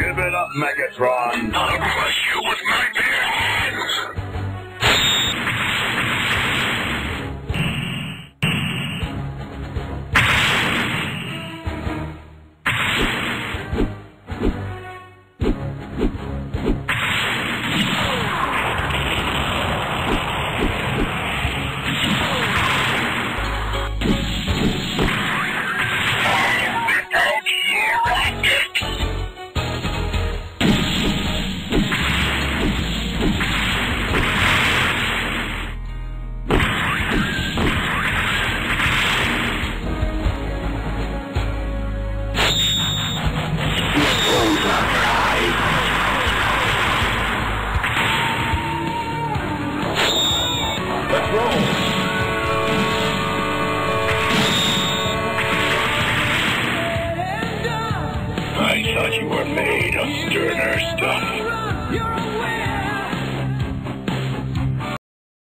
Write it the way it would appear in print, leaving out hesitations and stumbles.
Give it up, Megatron. I'll crush you with my bare hands. I thought you were made of sterner stuff.